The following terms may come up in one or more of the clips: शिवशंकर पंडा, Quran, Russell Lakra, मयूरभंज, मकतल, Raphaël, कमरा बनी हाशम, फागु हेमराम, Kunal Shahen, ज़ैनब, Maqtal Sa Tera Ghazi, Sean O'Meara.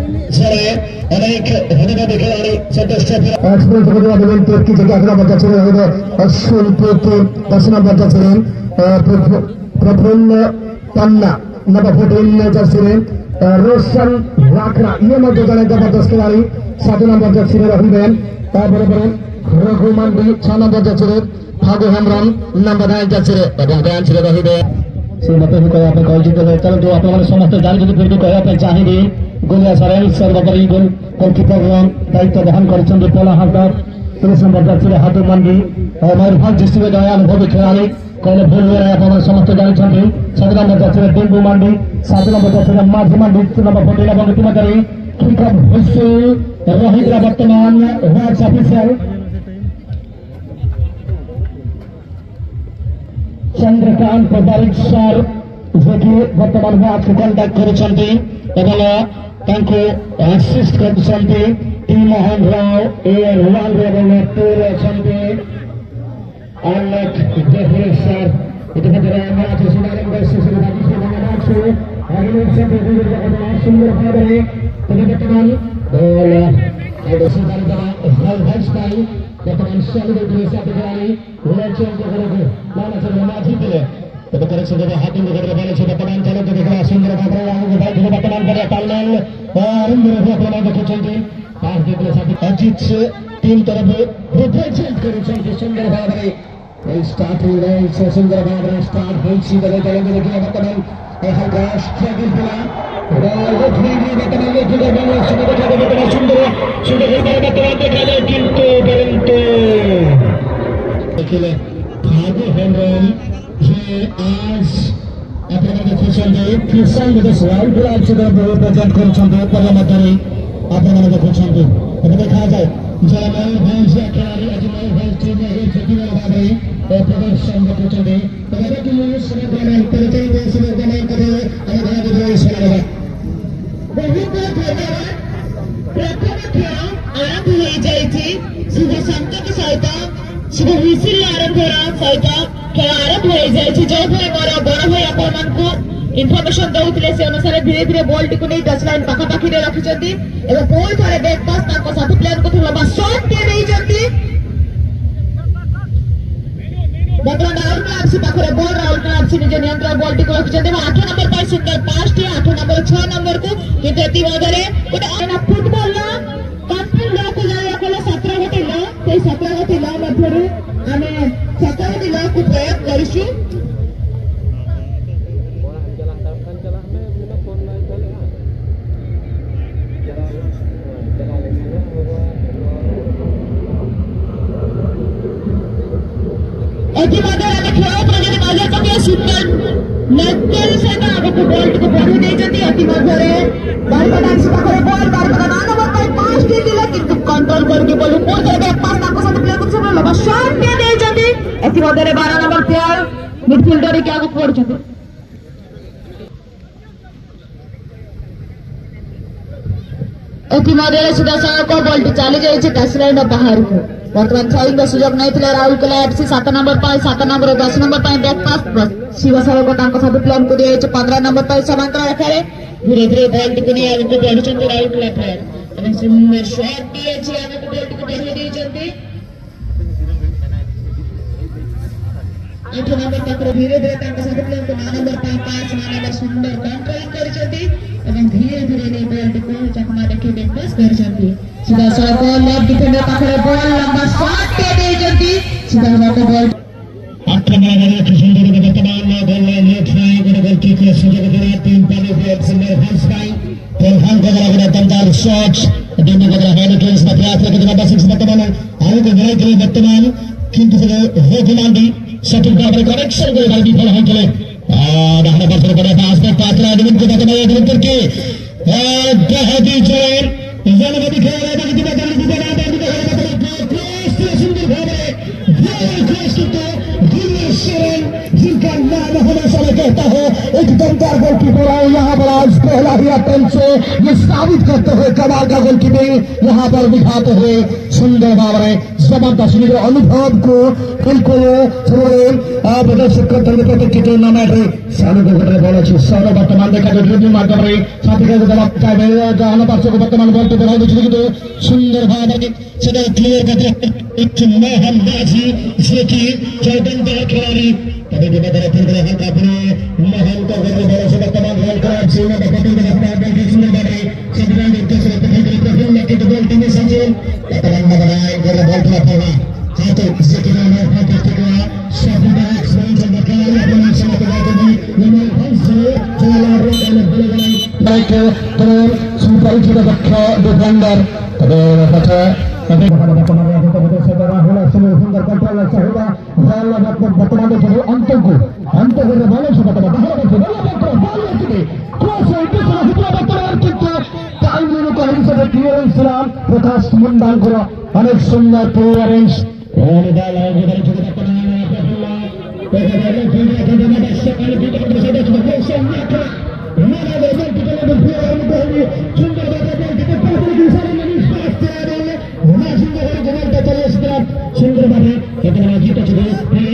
ছিলেন রসেল লাকরা খেলাড়ি 7 নম্বর জার্সি রহিবেন তারপরে Raghuman 6 number jersey Phagu Hembram number 9 jersey এবং ব্যান ছিল রহিবেন श्रीमती को आपने कॉल जीते हैं चलो जो आप हमारे समस्त जान के फिर को आपने चाहिए गोल या सरल सर्वोपरि गोल गोलकीपर दायित्व वहन करछन पोला हार्डर 30 नंबर जर्सी हाथों मंडी और मयूरभंज डिस्ट्रिक्ट में गया अनुभवी खिलाड़ी कोने भूल गया आप हमारे समस्त जान छन 14 नंबर जर्सी बिंदु मंडी 7 नंबर जर्सी माजी मंडी 3 नंबर पटेल बंधु टीम करी किकअप हुसैन रोहित वर्तमान वाइस ऑफिसर चंद्रकांत प्रदारिक सर जोकि वर्तमान में आपको कांटेक्ट करछन्ते एवं तांको असिस्ट करछन्ते टी मोहन राव ए लाल रेवल पूरे छन्ते अनलक देहरे सर इतने तरह में आज सुनाने को से बाकी से बनाना से अगले से देखिए बहुत सुंदर खबर है तो वर्तमान और ऐसे करके हर वर्ष का Keterangan seluruh Indonesia berkali leceng kepada mana sudah maju dia. Keterangan seluruh hakim kepada mana sudah tenang calon kepada Sundar Patra yang kepada sudah tenang pada Kalman dan mereka pernah berkunjung pas di satu Ajit tim terbaik represent kerjaan di Sundar Patra. Start mulai Sundar Patra start benci dari calon kepada teman akan gas jadi bila dan ini keterangan kepada mana sudah kepada Sundar Patra kepada Kinto देखिए भागो हेमराम ये आज अपना देखुछन जे किसान के सवाल पर आज जरा बहुत प्रचार करछन जे परमातरी अपना देखुछन जे अब देखा जाए जरा मैं से खिलाड़ी आज मैं भाई चीज है जतिन बाबा और प्रदर्शन देखुछन जे तब कि मैं सुबह में परिचय दे सुबह में करे और भाग दे सुबह बहुत बहुत प्रथम खेल आरंभ हो जाए थी सुबह संत की सहायता सुबह विसिल आरंभ हो रहा सहिता खेल आरंभ हो जाए जो भाई मोर बड़ भाई आपण को इनफॉरमेशन दउतले से अनुसार धीरे धीरे बॉल टिकु नै टच लाइन पाखा पाखी रे राखि जति एबो पुल थरे बैक पास ताको साथी प्लेयर को थोड़ा शॉट दे रही जति बटन राउंड में आपसी पाखरे बॉल राउंड में आपसी निज नियंत्रण बॉल टिकु राखि जति 8 नंबर पाई सुंदर पास टी 8 नंबर 6 नंबर को कितेती मधरे गोटे आना फुटबॉल ला कंप्लीट ला को जाय कोला 17 गोटे ला से 17 गोटे ला मधरे आमे 17 गोटे ला को प्रयास करिसु नक्कल से आगे को बॉल को बढ़ी नहीं जाती अति मधुर है बार बार डांस पाखरे बॉल बार बार नाना बार कोई पास दे दिला किंतु कंट्रोल करके बॉल ऊपर जाके पास ताको साथ प्लेयर को सब लगा शॉट दे नहीं जाती अति मधुर है 12 नंबर प्लेयर मिडफील्डर के आगे पड़ जाते अति मधुर है सीधा सा को बॉल तो चली जाई छे टच लाइन बाहर को वर्तमान छाई का सुजोग नहीं थिला राहुल कला एफसी 7 नंबर पाए 7 नंबर 10 नंबर पाए बैक पास शिवसागर को तांको साथ प्लान को दिए 15 नंबर पाए समांतर रखारे धीरे धीरे बॉल टिकनी आगे को बढ़ी चंद राहुल कला प्लेयर एवं सुंदर शॉट दिए छे आगे को बॉल टिक बढ़ी दी जल्दी एक नंबर तक धीरे धीरे तांको साथ प्लान को 9 नंबर पाए 5 नंबर सुंदर कंट्रोल कर जल्दी एवं धीरे धीरे ने बॉल को चकमा रखे बैक पास कर जल्दी सीधा सारा बॉल लेफ्ट डिफेंडर पाखरे बॉल लंबा शॉट दे दे जल्दी सीधा वाको बॉल आक्रमण वाला सुंदर के वर्तमान में बॉल लेफ्ट साइड पर बॉल की के सुंदर के टीम पानी पे सुंदर हंस भाई और हंस का लगा दमदार शॉट देने का है कि इस प्रयास के द्वारा 6 वर्तमान आगे के गए के वर्तमान किंतु हो गुमांडी सटीक बॉल करेक्शन गोल भाई फल है चले और हमारे पास पर पास में पात्र आदमी को बताया एक मिनट के और बहुत ही जोर जन बड़ी खेल रहा है कि बता नहीं दे रहा है क्रॉस से सुंदर भाग है ये क्रॉस तो गुरु शरण जिनका नाम होना चाहिए कहता है एक शानदार गोल कीपर है यहाँ पर आज पहला ही अटेम्प्ट से ये साबित करते हुए कमाल का गोल कीपिंग यहाँ पर दिखाते हुए सुंदर बाबरे जबरदस्त अनुभव को बिल्कुल थोड़े प्रदर्शित करते हुए क्रिकेट टूर्नामेंट सानू को बॉल अच्छी सानू वर्तमान देखा जो ड्रिबलिंग मार कर रही साथ ही जाना पार्षद को वर्तमान बॉल पर सुंदर बाबरे चलो क्लियर करते एक महमबाजी इसलिए कि चौदह खिलाड़ी तभी भी बदला फिर रहे अपने महम को गर्व बड़ा से वर्तमान गोल का सीमा बकती के अपना आगे की सुंदर बाबरे संग्राम एक से पहले की प्रफुल्ल लकी तो गोल टीम संजय वर्तमान बदला गोल बॉल पर पड़ा साथ ही इससे कि नाम है प्रैक्टिस का शानदार एक्सपीरियंस बकाया अपने साथ बात भी निमल हंस चला रहे हैं बड़े बड़े पर सुपर की रक्षा डिफेंडर तभी रखा तभी प्रकाश मुंडाल करो अनेक सुंदर प्लेयरेंस काम देखने के लिए पास and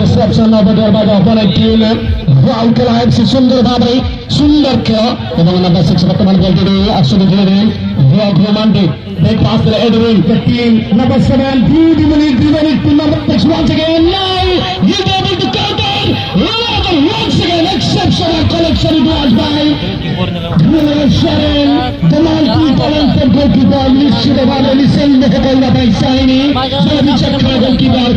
deception of the Durban by the team Raul Kalaib Sundar Babri Sundar Kya among number 6 Batman goal today Ashwin Jadin Raul Romantic they pass the Edwin the team number 7 beautifully driven to number 6 once again now he's able to counter another once again exceptional collection was by Kunal Shahen the multi talented goalkeeper Nishidavan Nishin Mehbooba by Saini Ravi Chakra goalkeeper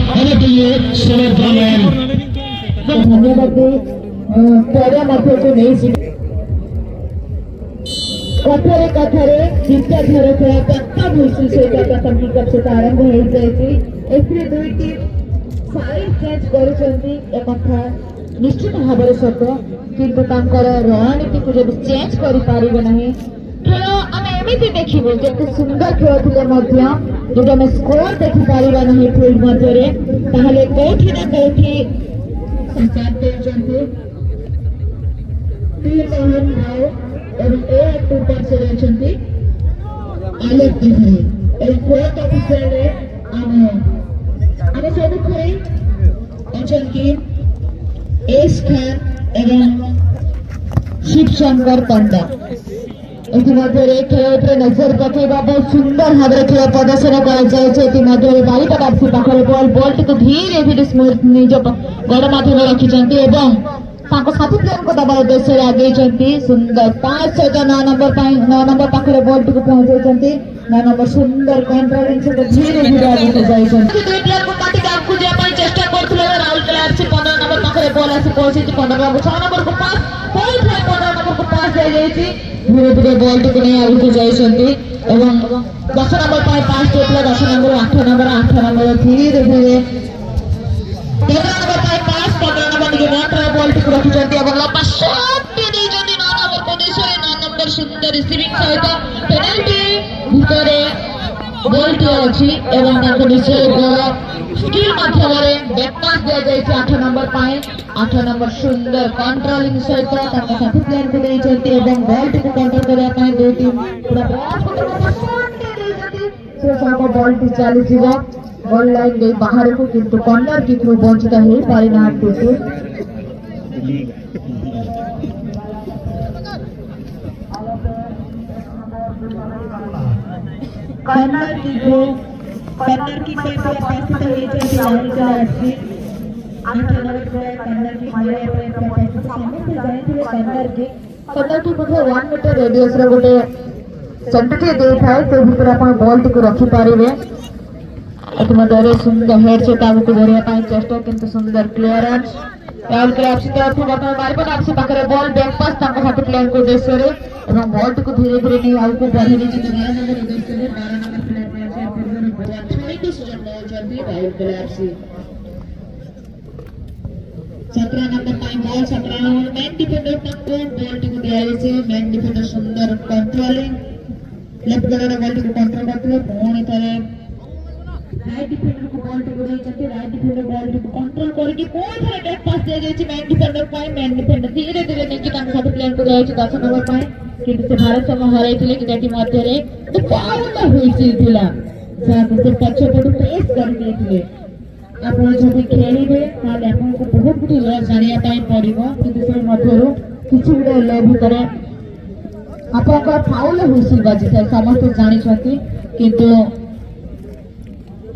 निश्चित भाव सत किंतु रणनीति को जब change कर खेल आम एमती देखू जिते सुंदर खेल थे जो आम स्कोर देखिपर ना फिल्ड मध्य कौटी ना कौटी शिवशंकर पंडा खेल नजर पकड़ा बहुत सुंदर भाव में खेल प्रदर्शन कर बालिका बाबू पाखे बल बल टी धीरे धीरे स्मूथ निज गड़ मध्यम रखी साथी प्लेयर को दबा उद्देश्य आगे सुंदर 5 सहित 9 नंबर पाखे बल टी पहुंचाई 9 नंबर सुंदर कंट्रोलिंग धीरे धीरे आगे जाए चेस्ट कर राउल से 15 नंबर पाखे बल आसी पहुंचे 15 नंबर 6 नंबर को पास 15 नंबर को पास दी धीरे धीरे बॉल टी नहीं आगे जाती 10 नंबर 5 होता 10 नंबर 8 नंबर 8 नंबर धीरे धीरे 13 नंबर 5 15 नंबर नोट्रे बॉल टी रखी लंबा शॉट दी 9 नंबर को 9 नंबर सुंदर रिसीविंग सहित पेनाल्टी भितर बोलते अच्छी एवं ताको निश्चय द्वारा स्किल माध्यमरे बैकपास दिया जायछि 8 नंबर पाए 8 नंबर सुंदर कंट्रोलिंग सहित ताको साथी प्लेयर को देइ छथि एवं बॉल को कंट्रोल करे पाए दो टीम पूरा प्रयास करते रहि छथि से साको बॉल टी चालू जीवा बॉल लाइन दे बाहर को किंतु कॉर्नर किक रो बंचित होई पाइना टोटो कॉर्नर की से तो पैसे तो ले जाए जाने का अच्छी आठ नंबर पे कॉर्नर की मारे पे पैसे सामने से जाने के कॉर्नर की कॉर्नर की मध्ये 1 मीटर रेडियस रे गोटे सेंटिटी दे थाए तो भीतर अपन बॉल को रखि पारिबे अतम दरे सुंदर हेड से ताबू को धरिया पाए चेष्टा किंतु सुंदर क्लियरेंस बॉल के आपसे तरफ अपन मारबो आपसे पकड़े बॉल बैक पास तक साथ प्लेयर को देश रे एवं बॉल को धीरे-धीरे नहीं आपको बढ़े नहीं नया नंबर रिलीज करे 12 नंबर प्लेयर पे से पूर्ण बचा छोड़ के सुजन ले जल्दी वाइड प्लेयर से 17 number time ball 17 number man defender तक बॉल को दिया है मैन डिफेंडर सुंदर कंट्रोलिंग लेफ्ट कॉर्नर बॉल को कंट्रोल करते पूर्ण करे राइट डिफेंडर को बॉल को दे जाते राइट डिफेंडर बॉल को कंट्रोल करके पूर्ण सारे बैक पास दे गई मैन डिफेंडर पाए मैन डिफेंडर धीरे-धीरे नीचे तक साथ प्लेयर को दिया है 10 नंबर पाए किंतु भारत सम हराई थिले कि जति मध्ये रे तो पावत होई थिला साथ से पक्ष पट प्रेस कर दे थिले आपण जति खेलिबे ताले आपण को बहुत गुटी लॉस जानिया पाई पड़िबो किंतु से मध्यरो किछु गुटे लॉस करे आपण को फाउल होसी बाजी सर समस्त जानि छथि किंतु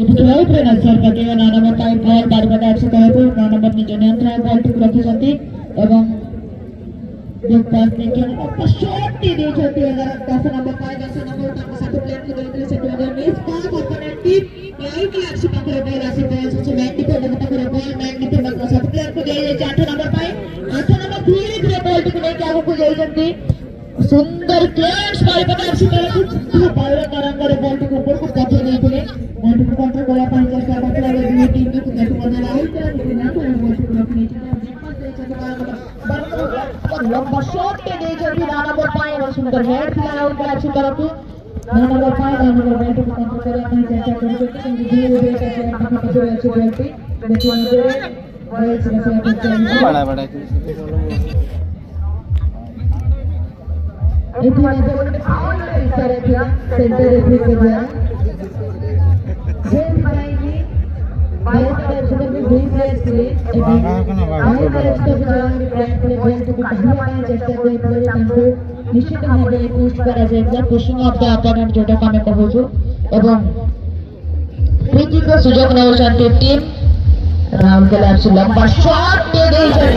इबि खेल पर नजर पकेगा नाना बताई बॉल बार बार आपसे कहबो नाना बार निज नियंत्रण बॉल ठीक रखि छथि एवं जो पास लेके आपको शॉट दे दी जाती है अगर 10 नंबर पाए 10 नंबर तक साथ प्लेयर को देने से तो मिस पास ओपोनेंट टीम यही की आपसे पकड़ पाए राशि पाए से मैच को लगता कर बॉल मैच के मतलब साथ प्लेयर को दे 8 नंबर पाए 8 नंबर धीरे-धीरे बॉल को लेके आगे को जाई जाती सुंदर क्लैश पर पता आपसे पहले बॉल तरंग रे बॉल को ऊपर को पहुंचे नहीं थे बॉल को कंट्रोल करा पाए जैसा मतलब ये टीम को कैसे करना है तो ना तो बॉल को रखने लंबा शॉट के दे जो भी नाना बोल पाए और सुंदर हेड किया और क्या अच्छी तरह से नाना बोल पाए नाना बोल बैठ के कंट्रोल कर रहे हैं जैसा कर सकते हैं धीरे धीरे करके अपना जो अच्छी बैठ पे देखो अंदर और इस तरह से अपना बड़ा एक बार जो फाउल इस तरह किया सेंटर रेफरी के द्वारा गेंद बनाएगी बाएं इसलिए आगे तरफ से जाने के बॉल को पहले पाए जैसे कोई प्लेयर हमको निश्चित भाव में पुश करा जाएगा पुशिंग ऑफ द अपोनेंट जोटा कामे कहू छु एवं फ्री किक को सुजोग न हो शांति टीम राम के लाभ से लंबा शॉट दे दी सीधा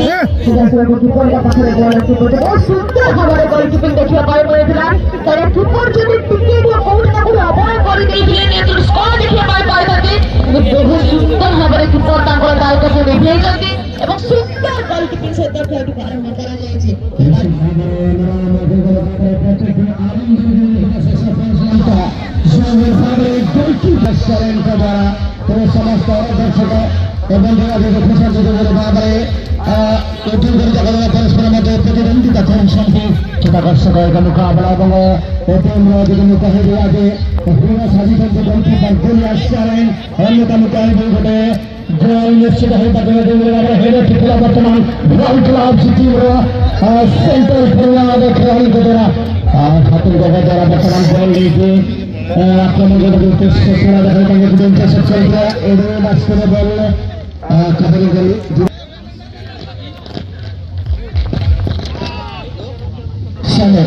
से कीपर का पकड़ बॉल अच्छी पहुंच बहुत सुंदर हमारे गोलकीपिंग देखिया पाए पड़ेला करे कीपर जब टिके वो बहुत ना कोई अवॉइड कर दे दिए तो स्कोर देखिया पाए बहुत सुंदर हमारे कीपर तांको दायित्व से देखिए जल्दी एवं सुंदर गोल कीपिंग से तक खेल आरंभ करा जाए छे जोर से गोल की दर्शन के द्वारा तो समस्त दर्शक एवं जो प्रशंसक जो बाबा रे टीम के जगह परस्पर में प्रतिद्वंदिता चलती तथा दर्शक का मुकाबला एवं टीम में जो कहे दिया के पूरा साजिश के बनती बंगोल आश्रय हमने का मुकाबला घटे जो निश्चित है बदले देने हेड टिकला वर्तमान ब्राउन क्लब की टीम रो सेंटर प्लेयर आगे खेल के द्वारा खातिर जगह द्वारा वर्तमान बॉल लेके आक्रमण के लिए सेना का करने के लिए सक्षम है एडवे बास्केट बॉल कबड्डी गली समय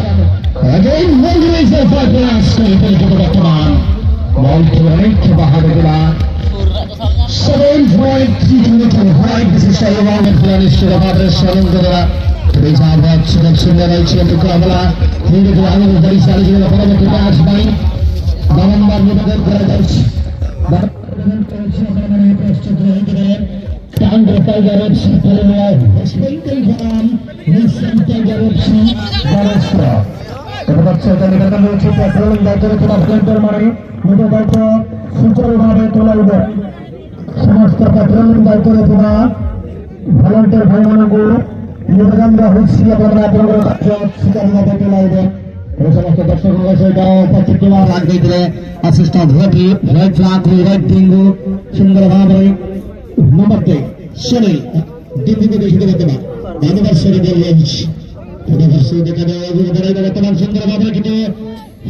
Again, one is a five last to the bottom. Ball to right to Bahadagula. 7 point, 3 to right. This is a round of players to the Bahadagula. Today's our match. Next in the right, Shem Kavla. 3 to 1 is very solid. The opponent to pass by. Baman Babu Babu Brothers. Baman Babu Babu Brothers to the right there. Down to the Tigers. Spinning Baman. Nissan Tigers. Barastra. बच्चे का निकलने की petrol Dadar के पास centre मारे मुझे Dadar super मारे तोला उधर समस्त पेट्रोल दादर के पास वॉलंटियर भाइयों को योगदान का हिस्सा बनना पड़ेगा जो सुपर मारे तोला उधर সমস্ত দর্শক মহাশয়রা উপস্থিত হওয়ার আগে দিলে অ্যাসিস্ট্যান্ট হেডি রেড ফ্ল্যাগ রেড ডিঙ্গু সুন্দরভাবে নম্বরতে শনি ডিপিপি বেশিতে দেখতে পাবেন ধন্যবাদ শনি বললেন প্রদর্শন দেখা যায় এবং বড় বর্তমান সুন্দরভাবে কিন্তু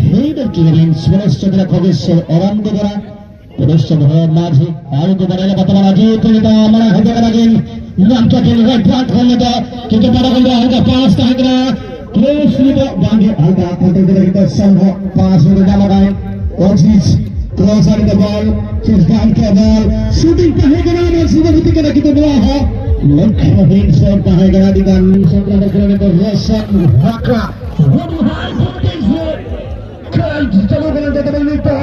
হেড কিলেন সুরেশচন্দ্র কবিশ্বর অরণ্য দ্বারা প্রদর্শন হয় মাঝে আরো বড় বর্তমান আগে এটা আমরা হেডে রাখেন নামটা কিন্তু রেড ফ্ল্যাগ হলো কিন্তু বড় বড় হলো পাঁচ টাকা terus tidak bangkit agak untuk kita sanggup pasir dalam air osis keluaran bal sudah ke bal shooting pahegana sudah ketika kita bawa lengkap insert pahegana dengan sentra bergerak ke Russell Lakra very high footage kali kita dengan data itu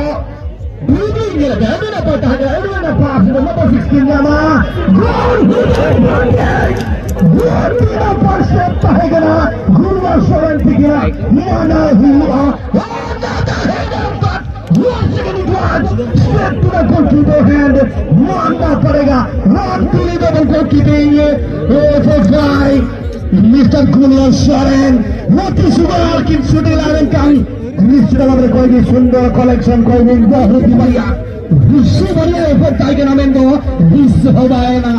building ya ada apa ada ada pasir apa skin nama gol gol tidak pasir pahegana Sean O'Meara mana hua ada dapat wasn't glad set to the goalkeeper hand mana padega unbelievable goalkeeping for guy Mr. Kunal Shahen mati subar kim sudelaran kami nisra babre koi ni sundar collection koi ni bahut hi badiya visu bale for tiger amendo vis hobaena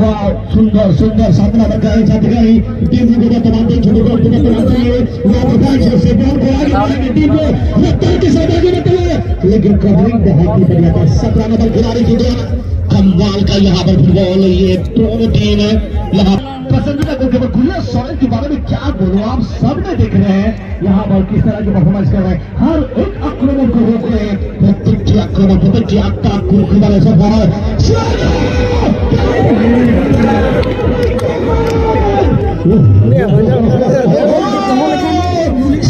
wow sundar sundar satna bagaye satgai team को तमाम के छोटे को पूरा करते हैं वो बताइए से बहुत प्यारी टीम को रफ्तार के साथ आगे बढ़ते हैं लेकिन कवरिंग बहुत ही बढ़िया था 17 नंबर खिलाड़ी की द्वारा कमाल का यहां पर बॉल ये दोनों टीम है यहां पसंदीदा गोलकीपर कुल्ला सोयल के बारे में क्या बोलूं आप सब में देख रहे हैं यहां पर किस तरह की परफॉर्मेंस कर रहा है हर एक आक्रमण को रोक रहे हैं प्रत्येक आक्रमण प्रत्येक यात्रा को खिलाड़ी से बाहर ya banyak और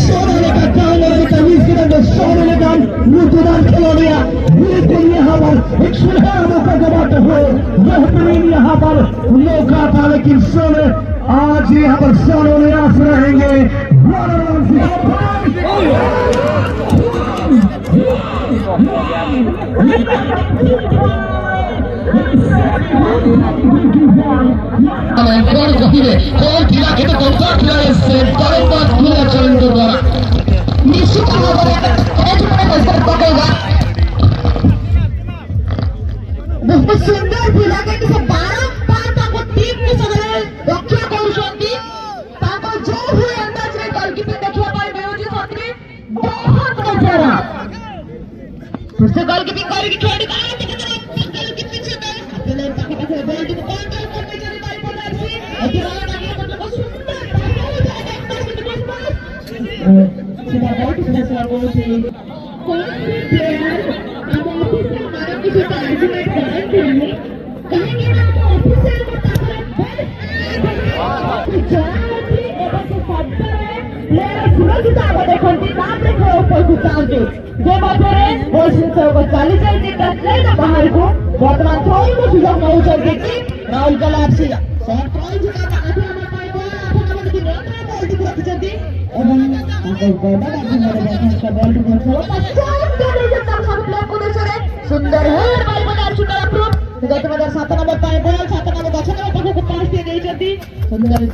किला के तो कोटा किला से तरफ बात किला चरण द्वारा निश्चित हो गया है जो बड़ा असर पड़ेगा बहुत सुंदर किला के से 12 पांच को टीम के सगळे रक्षा करू शकती ताको जो हुए अंदाज रे गोलकीपर देखवा पाए बेओजी साथी बहुत मजा आ फिर से गोलकीपिंग करके खेल का Sudah terlalu besar, sudah terlalu sama,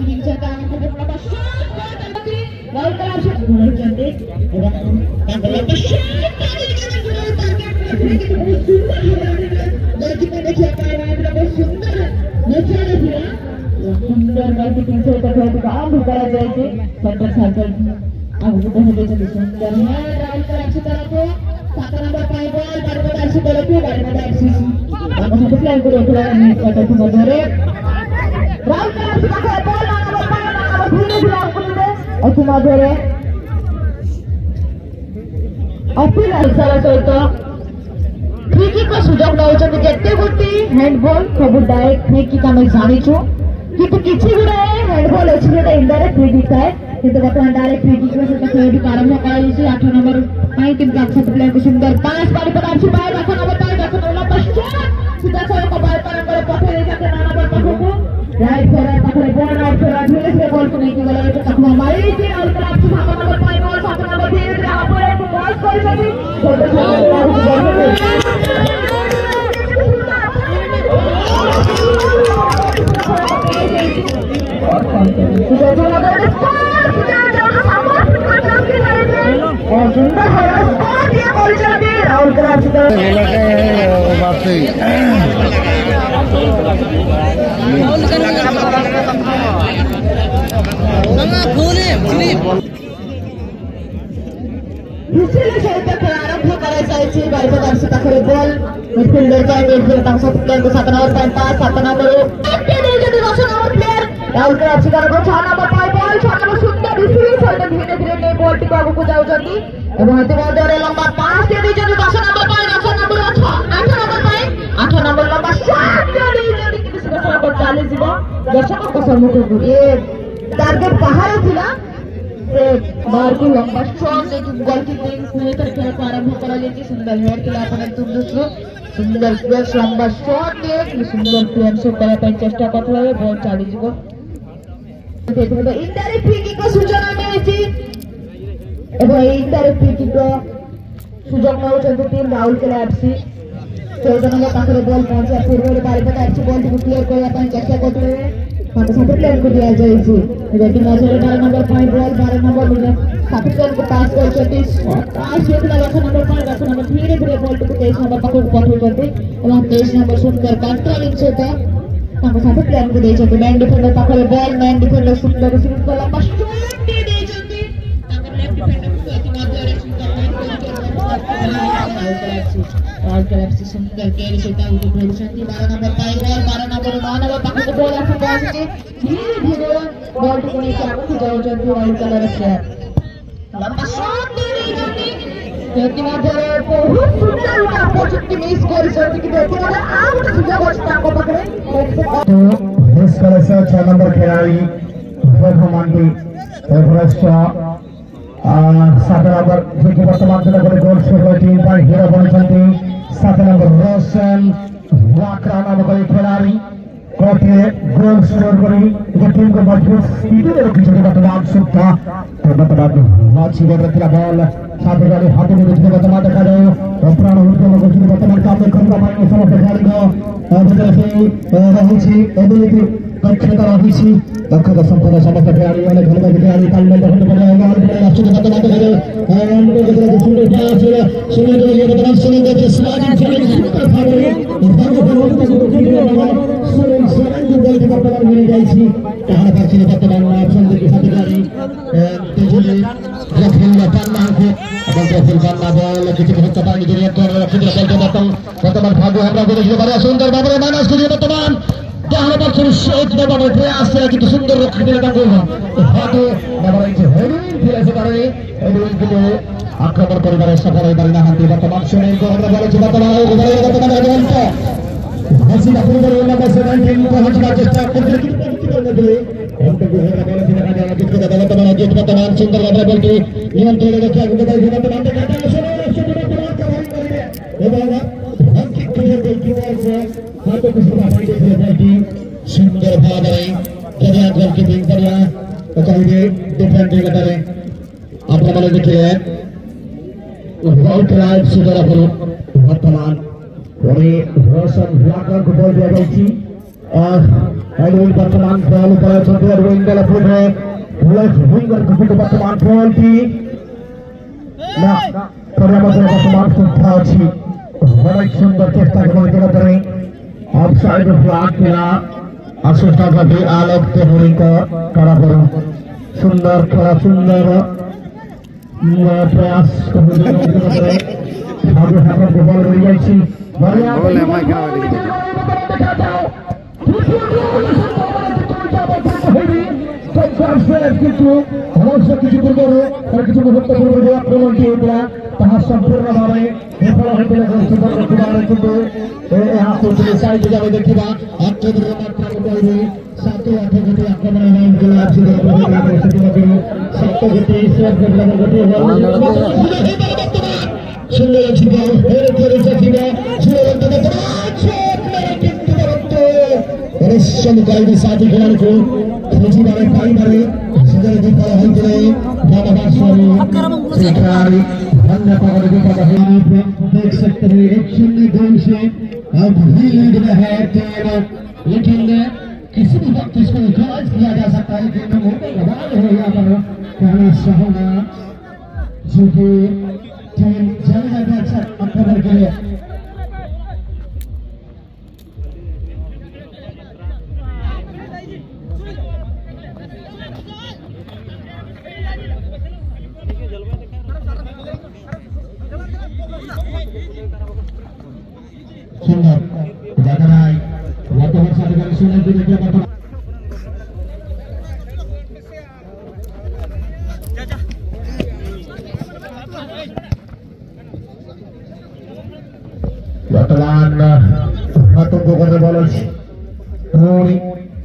sudah terlalu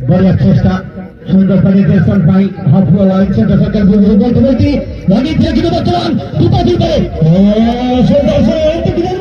banyak cesta sudah pada sampai hafal lancar dasarkan berubah kembali lagi dia kita bertahan kita diberi oh saudara itu tidak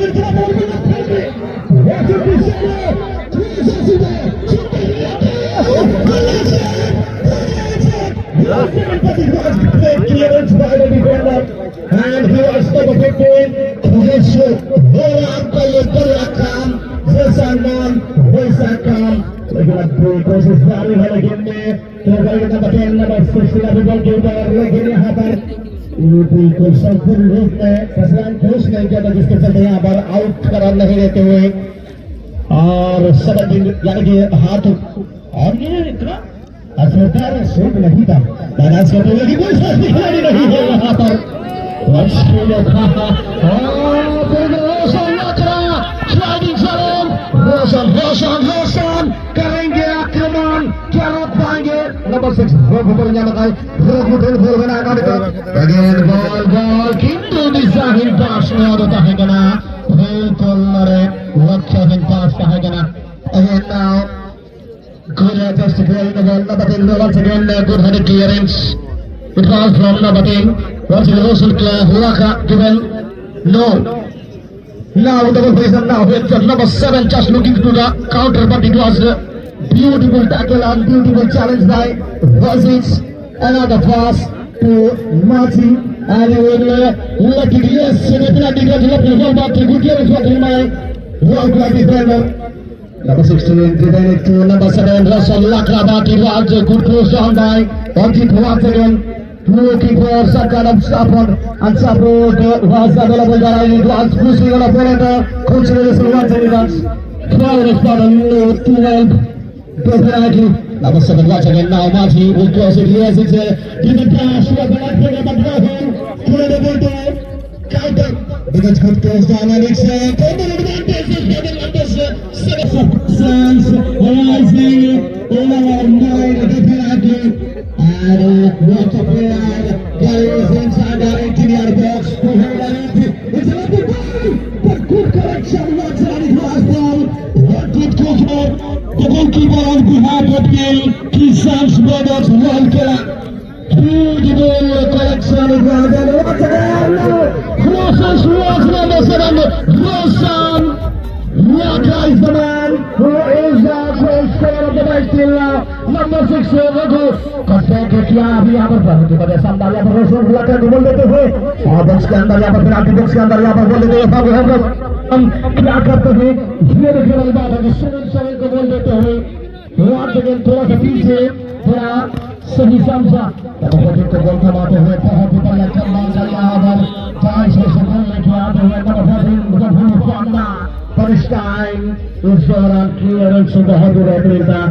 कोशिश जारी है लेकिन में केवल इतना बताया ना बस कुश्ती अभी बल जोड़ रहा है लेकिन यहाँ पर यूपी को संपूर्ण रूप में फसलान कोशिश नहीं किया था जिसके चलते यहाँ पर आउट करार नहीं देते हुए और सब दिन यानी कि हाथ और ये इतना असरदार शॉट नहीं था दादाज करते हुए कि कोई शॉट दिखाई नहीं है यहाँ पर वर्षों में था Goalkeepernya makai, goal benar itu. Again goal, kintu disahil pasnya ada tahegana, goalare lakshahin pas tahegana. Again now, good just goal goal na batin once again good head clearance. It was from na batin, was Russell Lakra hua ka given no. Now the position now with number 7 just looking to the counter but it was beautiful tackle and beautiful challenge by Vasic. Another pass to Marty. And he will look at yes. Penalty goes up to goal back to good clearance for Rimai. World class defender. Number 16 decided to number 7 Russell Lakra. But it was a good cross down by Orchid once again. Looking for some kind of support and support was available by it was pushing on a opponent. Coach Russell once again. Crowd is not a new 12. Definitely, that was second watch again. Now, Marty will cross it. Yes, it's a giving pass. She was the right player, but Raphaël put it over to counter. Because good goes down, and it's a total advantage. It's given like this. 7 seconds. Rising over 9. Definitely, and what a player goes inside the 18-yard box to hold on. It's a lovely ball, but good correction. What's on it was ball? What good goes for? The goalkeeper on behalf of the Sam's brothers, one killer. Beautiful collection of the once again. Crosses was number 7. Russell Lakra is the man who is the goal scorer of the match till now. Number 6 for the goal. Kasek kiya abhi yahan par bahut bada samdal yahan par Russell Lakra ko bol dete hue. Aur box ke andar yahan par penalty box ke andar yahan par bol dete hue. Babu Hamza क्या करते हैं ये देखने वाली बात है कि सुनील शरण को बोल देते हुए रात दिन थोड़ा सा पीछे थोड़ा सही समझा तो बॉलिंग को गोल बनाते हुए बहुत ही बढ़िया कमाल का यहाँ पर चांस है सुनील लेके आते हुए नंबर 14 का भूल पाना फर्स्ट टाइम इस दौरान क्लियरेंस बहुत ही बेहतरीन था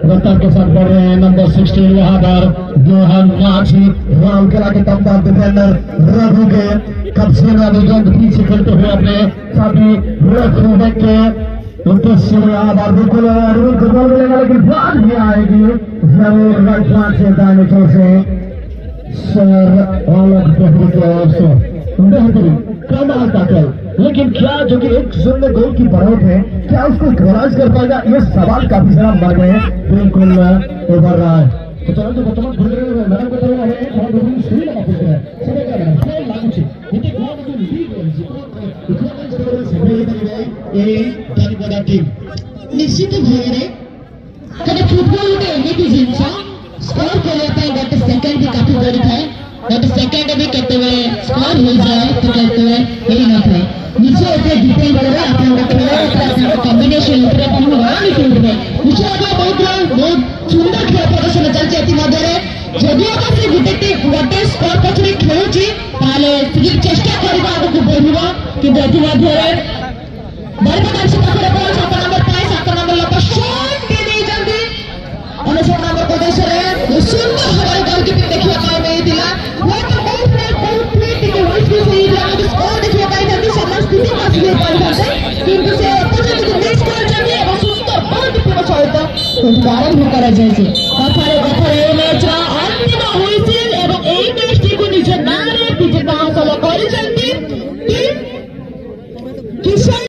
रफ्तार के साथ बढ़ रहे हैं नंबर 16 यहाँ पर जोहन माची रामकला के कप्तान डिफेंडर रघु के कब से नादिगंज पीछे खेलते हुए अपने साथी रखने के उनके सिर्फ और बिल्कुल अरुण गोल मिलेगा लेकिन बात भी आएगी जरूर राइट हाथ से दाने को से सर ऑलर बहुत क्लोज बेहतरीन कमाल टैकल लेकिन क्या जो कि एक जिंदा गोल की बढ़त है क्या उसको गराज कर पाएगा ये सवाल काफी सारा बन रहे हैं बिल्कुल उभर रहा है तो चलो तो बच्चों भूल रहे हैं मैडम बता रहे हैं बहुत जरूरी सुन लगा पूछ रहे हैं समझ रहे हैं क्या लागू है निश्चित भाई कभी फुटबॉल में ये भी जिनसा स्कोर कर लेता है दैट सेकंड भी काफी बड़ी है दैट सेकंड भी करते हुए स्कोर हो जाए तो करते हुए यही ना है नीचे होते डिपेंड कर रहा है अपन का पूरा कॉम्बिनेशन ऊपर अपन वहां निकल रहे नीचे आगे बहुत सुंदर खेल प्रदर्शन चल जाती मदरे जब ये कैसे गुटे गुटे स्कोर पछरे खेल जी ताले फिर चेष्टा करबा को बोलबा कि देखबा धरे बड़े बच्चे को बोल छात्र नंबर 5 छात्र नंबर लपा शॉट दे दी जल्दी और छात्र नंबर को देश रे सुंदर हवाई गोल की देखिए पाए नहीं दिला वो तो बहुत प्लेट के वाइज से ही रहा स्कोर देखिए पाए जल्दी से मस्ती में फंस गए पर से किंतु से तो जल्दी उदाहरण होकर रह जाए